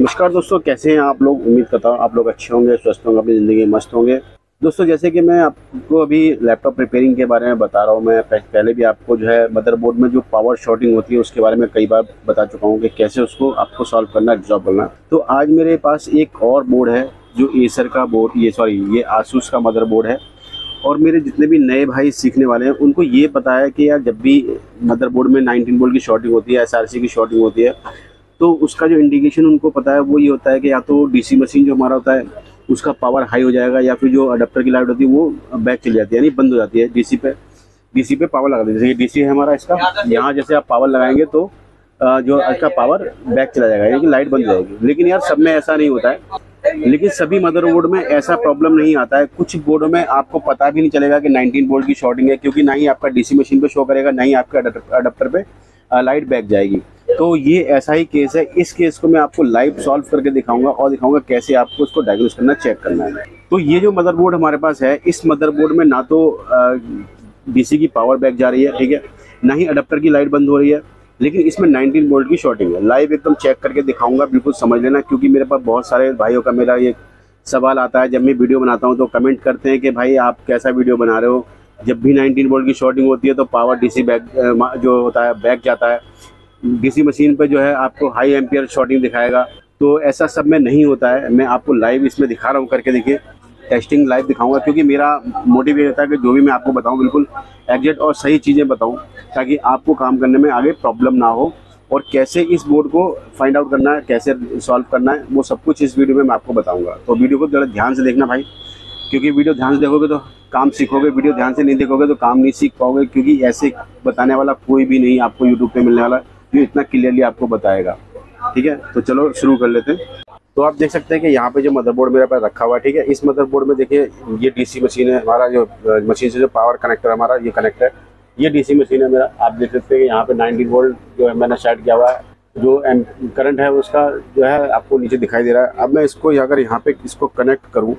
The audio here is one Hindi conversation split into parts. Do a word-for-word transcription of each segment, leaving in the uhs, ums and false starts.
नमस्कार दोस्तों, कैसे हैं आप लोग। उम्मीद करता हूँ आप लोग अच्छे होंगे, स्वस्थ होंगे, अपनी ज़िंदगी में मस्त होंगे। दोस्तों, जैसे कि मैं आपको अभी लैपटॉप रिपेयरिंग के बारे में बता रहा हूँ, मैं पहले भी आपको जो है मदरबोर्ड में जो पावर शॉर्टिंग होती है उसके बारे में कई बार बता चुका हूँ कि कैसे उसको आपको सॉल्व करना, एब्जॉर्ब करना। तो आज मेरे पास एक और बोर्ड है जो एसर का बोर्ड, ये सॉरी ये आसूस का मदरबोर्ड है। और मेरे जितने भी नए भाई सीखने वाले हैं उनको ये पता है कि यार जब भी मदरबोर्ड में नाइनटीन बोल्ट की शॉर्टिंग होती है, एस आर सी की शॉर्टिंग होती है, तो उसका जो इंडिकेशन उनको पता है वो ये होता है कि या तो डीसी मशीन जो हमारा होता है उसका पावर हाई हो जाएगा, या फिर जो अडाप्टर की लाइट होती है वो बैक चली जाती है, यानी बंद हो जाती है। डीसी पे डीसी पे पावर लगा देते हैं, जैसे डीसी है हमारा, इसका यहाँ जैसे आप पावर लगाएंगे तो जो इसका पावर बैक चला जाएगा, यानी कि लाइट बंद हो जाएगी। लेकिन यार सब में ऐसा नहीं होता है, लेकिन सभी मदरबोर्ड में ऐसा प्रॉब्लम नहीं आता है। कुछ बोर्डों में आपको पता भी नहीं चलेगा कि नाइनटीन बोल्ट की शॉर्टिंग है, क्योंकि ना ही आपका डीसी मशीन पे शो करेगा, ना ही आपके अडाप्टर पे लाइट बैक जाएगी। तो ये ऐसा ही केस है। इस केस को मैं आपको लाइव सॉल्व करके दिखाऊंगा और दिखाऊंगा कैसे आपको इसको डायग्नोस करना, चेक करना है। तो ये जो मदरबोर्ड हमारे पास है, इस मदरबोर्ड में ना तो डीसी की पावर बैक जा रही है, ठीक है, ना ही अडाप्टर की लाइट बंद हो रही है, लेकिन इसमें नाइनटीन बोल्ट की शॉर्टिंग है। लाइव एकदम चेक करके दिखाऊंगा, बिल्कुल समझ लेना, क्योंकि मेरे पास बहुत सारे भाइयों का मेरा ये सवाल आता है जब मैं वीडियो बनाता हूँ तो कमेंट करते हैं कि भाई आप कैसा वीडियो बना रहे हो, जब भी नाइनटीन बोल्ट की शॉर्टिंग होती है तो पावर डीसी बैक जो होता है बैक जाता है, डीसी मशीन पे जो है आपको हाई एम्पियर शॉर्टिंग दिखाएगा। तो ऐसा सब में नहीं होता है। मैं आपको लाइव इसमें दिखा रहा हूँ, करके देखिए, टेस्टिंग लाइव दिखाऊंगा, क्योंकि मेरा मोटिव ये होता है कि जो भी मैं आपको बताऊँ बिल्कुल एग्जैक्ट और सही चीज़ें बताऊँ, ताकि आपको काम करने में आगे प्रॉब्लम ना हो। और कैसे इस बोर्ड को फाइंड आउट करना है, कैसे सॉल्व करना है, वो सब कुछ इस वीडियो में मैं आपको बताऊँगा। तो वीडियो को जरा ध्यान से देखना भाई, क्योंकि वीडियो ध्यान से देखोगे तो काम सीखोगे, वीडियो ध्यान से नहीं देखोगे तो काम नहीं सीख पाओगे, क्योंकि ऐसे बताने वाला कोई भी नहीं आपको यूट्यूब पर मिलने वाला जो इतना क्लियरली आपको बताएगा, ठीक है। तो चलो शुरू कर लेते हैं। तो आप देख सकते हैं कि यहाँ पे जो मदरबोर्ड मेरे पास रखा हुआ है, ठीक है, इस मदरबोर्ड में देखिए ये डीसी मशीन है हमारा, जो मशीन से जो पावर कनेक्टर हमारा ये कनेक्ट है, ये डीसी मशीन है मेरा। आप देख सकते हैं कि यहाँ पे नाइनटीन वोल्ट जो है मैंने सेट किया हुआ है, जो एम करंट है उसका जो है आपको नीचे दिखाई दे रहा है। अब मैं इसको अगर यहाँ पे इसको कनेक्ट करूँ,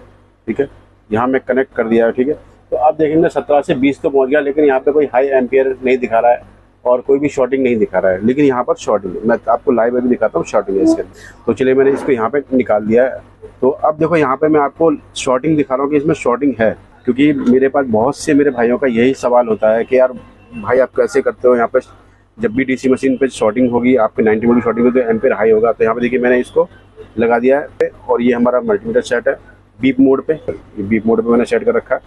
ठीक है, यहाँ मैं कनेक्ट कर दिया है, ठीक है, तो आप देखेंगे सत्रह से बीस तो पहुँच गया, लेकिन यहाँ पर कोई हाई एम्पियर नहीं दिखा रहा है और कोई भी शॉर्टिंग नहीं दिखा रहा है। लेकिन यहाँ पर शॉर्टिंग, मैं आपको लाइव में भी दिखाता हूँ शॉर्टिंग है इसके। तो चलिए मैंने इसको यहाँ पे निकाल दिया है। तो अब देखो यहाँ पे मैं आपको शॉर्टिंग दिखा रहा हूँ कि इसमें शॉर्टिंग है, क्योंकि मेरे पास बहुत से मेरे भाइयों का यही सवाल होता है कि यार भाई आप कैसे करते हो, यहाँ पर जब भी डीसी मशीन पर शॉर्टिंग होगी आपके नाइनटी वोल्ट शॉर्टिंग होगी तो एम्पियर हाई होगा। तो यहाँ पर देखिए मैंने इसको लगा दिया है और ये हमारा मल्टीमीटर सेट है बीप मोड पर, बीप मोड पर मैंने सेट कर रखा है।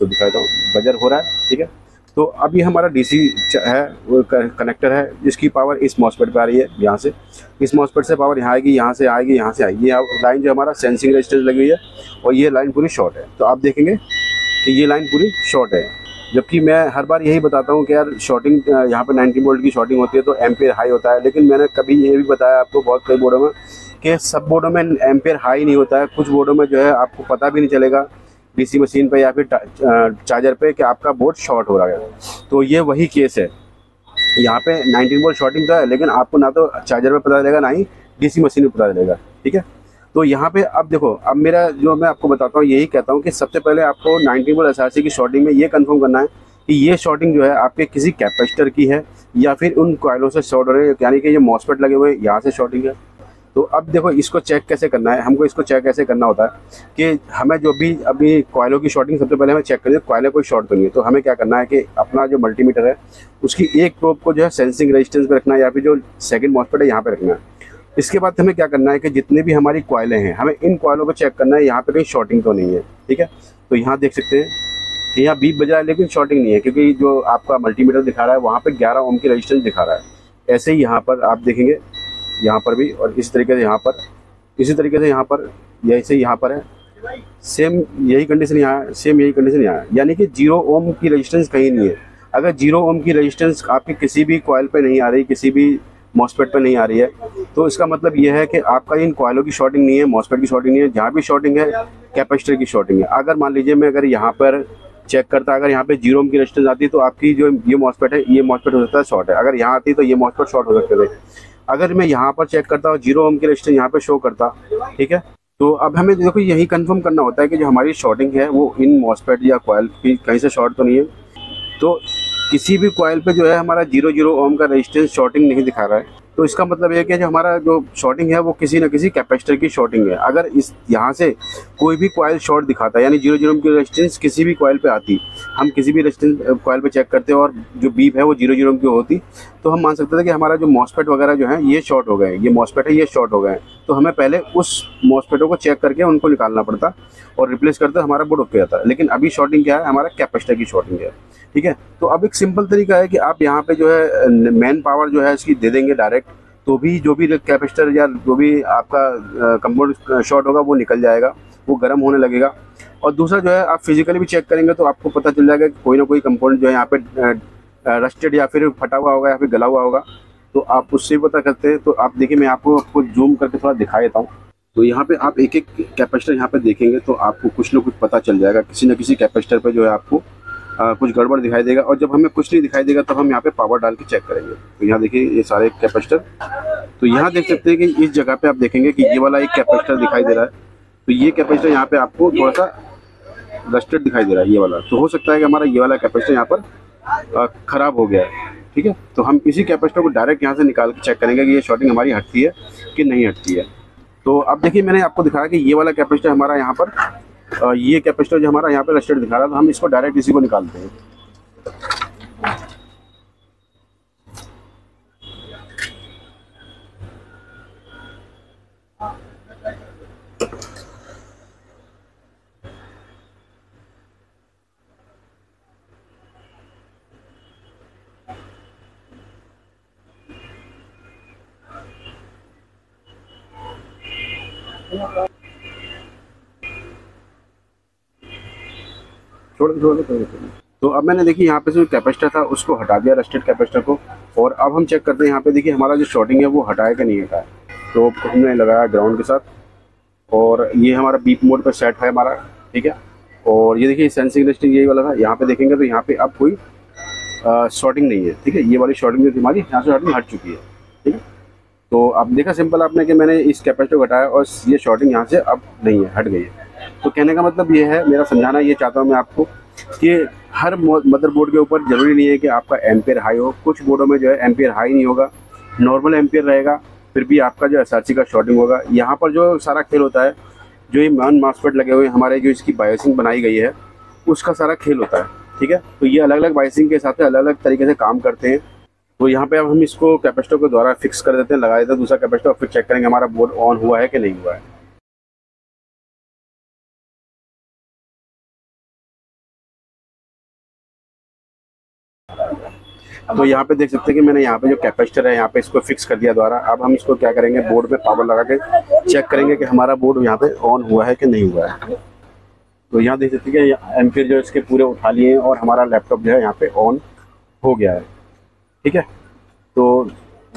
तो दिखाता हूँ, बजर हो रहा है, ठीक है। तो अब ये हमारा डीसी है वो कनेक्टर है, जिसकी पावर इस मॉसपेट पे आ रही है, यहाँ से इस मॉसपेट से पावर यहाँ आएगी, यहाँ से आएगी, यहाँ से आएगी। ये लाइन जो हमारा सेंसिंग रेजिस्टेंस लगी हुई है और ये लाइन पूरी शॉर्ट है। तो आप देखेंगे कि ये लाइन पूरी शॉर्ट है, जबकि मैं हर बार यही बताता हूँ कि यार शॉर्टिंग यहाँ पर नाइनटीन वोल्ट की शॉर्टिंग होती है तो एम्पियर हाई होता है, लेकिन मैंने कभी ये भी बताया आपको बहुत कई बोर्डों में कि सब बोर्डों में एम्पियर हाई नहीं होता है। कुछ बोर्डों में जो है आपको पता भी नहीं चलेगा डीसी मशीन पे या फिर चार्जर पे कि आपका बोर्ड शॉर्ट हो रहा है। तो ये वही केस है, यहाँ पे नाइनटीन बोर्ड शॉर्टिंग था, लेकिन आपको ना तो चार्जर पे पता चलेगा ना ही डीसी मशीन पे पता चलेगा, ठीक है। तो यहाँ पे अब देखो, अब मेरा जो मैं आपको बताता हूँ यही कहता हूँ कि सबसे पहले आपको nineteen board S R C की शॉर्टिंग में ये कन्फर्म करना है कि ये शॉर्टिंग जो है आपके किसी कैपेसिटर की है या फिर उन कॉयलों से शॉर्ट हो रही है, यानी कि ये मॉसफेट लगे हुए यहाँ से शॉर्टिंग है। तो अब देखो इसको चेक कैसे करना है, हमको इसको चेक कैसे करना होता है कि हमें जो भी अभी कॉयलों की शॉर्टिंग सबसे पहले हमें चेक करनी है, कॉयलों कोई शॉर्ट तो नहीं है। तो हमें क्या करना है कि अपना जो मल्टीमीटर है उसकी एक प्रोब को जो है सेंसिंग रेजिस्टेंस पे रखना है, या फिर जो सेकंड मॉसफेट है यहाँ पे रखना है। इसके बाद हमें क्या करना है कि जितने भी हमारी कॉयलें हैं हमें इन कॉयलों को चेक करना है यहाँ पर कहीं शॉर्टिंग तो नहीं है, ठीक है। तो यहाँ देख सकते हैं कि यहाँ बीप बजा है लेकिन शॉर्टिंग नहीं है, क्योंकि जो आपका मल्टीमीटर दिखा रहा है वहाँ पर ग्यारह ओम की रेजिस्टेंस दिखा रहा है। ऐसे ही यहाँ पर आप देखेंगे, यहाँ पर भी, और इसी तरीके से यहाँ पर, इसी तरीके से यहाँ पर, यही से यहाँ पर है, सेम यही कंडीशन यहाँ है, सेम यही कंडीशन यहाँ है, यानी कि जीरो ओम की रेजिस्टेंस कहीं नहीं है। अगर जीरो ओम की रेजिस्टेंस आपकी किसी भी कॉयल पे नहीं आ रही, किसी भी मॉसफेट पे नहीं आ रही है, तो इसका मतलब यह है कि आपका इन कॉयलों की शॉर्टिंग नहीं है, मॉसफेट की शॉर्टिंग नहीं है, जहाँ भी शॉर्टिंग है कैपेसिटर की शॉर्टिंग है। अगर मान लीजिए मैं अगर यहाँ पर चेक करता, अगर यहाँ पे जीरो ओम की रेजिस्टेंस आती तो आपकी जो ये मॉसफेट है ये मॉसफेट हो सकता है शॉर्ट है, अगर यहाँ आती तो ये मॉसफेट शॉर्ट हो सकते थे। अगर मैं यहाँ पर चेक करता हूँ जीरो ओम की रेजिस्टेंस यहाँ पे शो करता, ठीक है। तो अब हमें देखो यही कंफर्म करना होता है कि जो हमारी शॉर्टिंग है वो इन मॉसफेट या कॉयल की कहीं से शॉर्ट तो नहीं है। तो किसी भी कॉयल पे जो है हमारा जीरो जीरो ओम का रेजिस्टेंस शॉर्टिंग नहीं दिखा रहा है, तो इसका मतलब यह कि जो हमारा जो शॉर्टिंग है वो किसी न किसी कैपेसिटर की शॉर्टिंग है। अगर इस यहाँ से कोई भी कॉयल शॉर्ट दिखाता है यानी जीरो जीरो की रेजिस्टेंस किसी भी कॉयल पे आती, हम किसी भी रेजिस्टेंस कॉयल पे चेक करते हैं और जो बीप है वो जीरो जीरो की होती, तो हम मान सकते थे कि हमारा जो मॉस्फेट वगैरह जो है ये शॉर्ट हो गए, ये मॉस्फेट है ये शॉर्ट हो गए। तो हमें पहले उस मॉस्फेटों को चेक करके उनको निकालना पड़ता और रिप्लेस करते हमारा बोर्ड ओके जाता। लेकिन अभी शॉर्टिंग क्या है, हमारा कैपेसिटर की शॉर्टिंग है। ठीक है, तो अब एक सिंपल तरीका है कि आप यहाँ पे जो है मैन पावर जो है इसकी दे देंगे डायरेक्ट, तो भी जो भी कैपेसिटर या जो भी आपका कंपाउंड शॉर्ट होगा वो निकल जाएगा, वो गर्म होने लगेगा। और दूसरा जो है आप फिजिकली भी चेक करेंगे तो आपको पता चल जाएगा कि कोई ना कोई कंपाउंड जो है यहाँ पे रस्टेड या फिर फटा हुआ होगा या फिर गला हुआ होगा, तो आप उससे भी पता करते हैं। तो आप देखिए, मैं आपको आपको जूम करके थोड़ा दिखा देता हूँ। तो यहाँ पे आप एक एक कैपेसिटर यहाँ पे देखेंगे तो आपको कुछ ना कुछ पता चल जाएगा, किसी न किसी कैपेसिटर पर जो है आपको आ, कुछ गड़बड़ दिखाई देगा। और जब हमें कुछ नहीं दिखाई देगा तब तो हम यहाँ पे पावर डाल के चेक करेंगे। तो यहाँ देखिए ये सारे कैपेसिटर, तो यहाँ देख सकते हैं कि इस जगह पे आप देखेंगे कि ये वाला एक कैपेसिटर दिखाई दे रहा है, तो ये कैपेसिटर यहाँ पे आपको थोड़ा सा रस्टेड दिखाई दे रहा है ये वाला, तो हो सकता है कि हमारा ये वाला कैपेसिटर यहाँ पर ख़राब हो गया है। ठीक है, तो हम इसी कैपेसिटर को डायरेक्ट यहाँ से निकाल के चेक करेंगे कि ये शॉर्टिंग हमारी हटती है कि नहीं हटती है। तो अब देखिए, मैंने आपको दिखाया कि ये वाला कैपेसिटर हमारा यहाँ पर और ये कैपेसिटर जो हमारा यहाँ पे रस्टेड दिखा रहा था, हम इसको डायरेक्ट इसी को निकालते हैं। तो अब मैंने देखिए यहाँ पे जो कैपेसिटर था उसको हटा दिया, रस्टेड कैपेसिटर को, और अब हम चेक करते हैं यहाँ पे। देखिए हमारा जो शॉर्टिंग है वो हटाया कि नहीं हटाया, तो हमने लगाया ग्राउंड के साथ और ये हमारा बीप मोड पर सेट है हमारा। ठीक है, और ये देखिए सेंसिंग रजिस्टर यही वाला था, यहाँ पे देखेंगे तो यहाँ पे अब कोई शॉर्टिंग नहीं है। ठीक है, ये वाली शॉर्टिंग जो हमारी यहाँ से शॉर्टिंग हट चुकी है। ठीक है, तो आप देखा सिंपल आपने कि मैंने इस कैपेसिटर को हटाया और ये शॉर्टिंग यहाँ से अब नहीं है, हट गई है। तो कहने का मतलब ये है, मेरा समझाना ये चाहता हूँ मैं आपको कि हर मदरबोर्ड के ऊपर ज़रूरी नहीं है कि आपका एम्पियर हाई हो। कुछ बोर्डों में जो है एम्पियर हाई नहीं होगा, नॉर्मल एम्पियर रहेगा, फिर भी आपका जो एसआरसी का शॉर्टिंग होगा। यहाँ पर जो सारा खेल होता है, जो ये मैन मॉस्फेट लगे हुए हमारे जो इसकी बायसिंग बनाई गई है उसका सारा खेल होता है। ठीक है, तो ये अलग अलग बायसिंग के हिसाब से अलग अलग तरीके से काम करते हैं। तो यहाँ पे अब हम इसको कैपेसिटर के द्वारा फिक्स कर देते हैं, लगा देते हैं दूसरा कैपेसिटर, फिर चेक करेंगे हमारा बोर्ड ऑन हुआ है कि नहीं हुआ है। तो यहाँ पे देख सकते हैं कि मैंने यहाँ पे जो कैपेसिटर है यहाँ पे इसको फिक्स कर दिया द्वारा। अब हम इसको क्या करेंगे, बोर्ड पे पावर लगा के चेक करेंगे कि हमारा बोर्ड यहाँ पे ऑन हुआ है कि नहीं हुआ है। तो यहाँ देख सकते हैं कि एम्पियर जो इसके पूरे उठा लिए हैं और हमारा लैपटॉप जो है यहाँ पे ऑन हो गया है। ठीक है, तो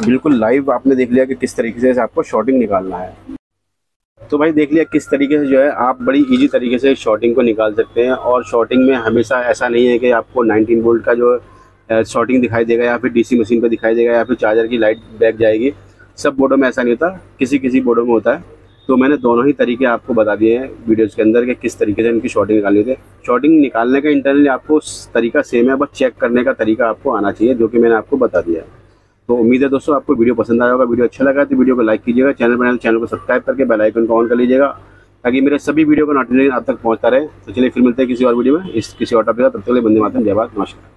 बिल्कुल लाइव आपने देख लिया कि किस तरीके से आपको शॉर्टिंग निकालना है। तो भाई देख लिया किस तरीके से जो है आप बड़ी ईजी तरीके से शॉर्टिंग को निकाल सकते हैं। और शॉर्टिंग में हमेशा ऐसा नहीं है कि आपको नाइनटीन वोल्ट का जो शॉर्टिंग दिखाई देगा या फिर डीसी मशीन पर दिखाई देगा या फिर चार्जर की लाइट बैक जाएगी, सब बोर्डों में ऐसा नहीं होता, किसी किसी बोर्डों में होता है। तो मैंने दोनों ही तरीके आपको बता दिए हैं वीडियोस के अंदर कि किस तरीके से इनकी शॉर्टिंग निकालनी है। शॉर्टिंग निकालने का इंटरनली आपको तरीका सेम है, बस चेक करने का तरीका आपको आना चाहिए, जो कि मैंने आपको बता दिया। तो उम्मीद है दोस्तों आपको वीडियो पसंद आया होगा। वीडियो अच्छा लगा तो वीडियो को लाइक कीजिएगा, चैनल बनाने चैनल को सब्सक्राइब करके बेल आइकन को ऑन कर लीजिएगा ताकि मेरे सभी वीडियो का नोटिफिकेशन आप तक पहुँचता रहे। तो चलिए फिर मिलते हैं किसी और वीडियो में, इस किसी और टॉपिक पर। तब तक के लिए वंदे मातरम, जय भारत, नमस्कार।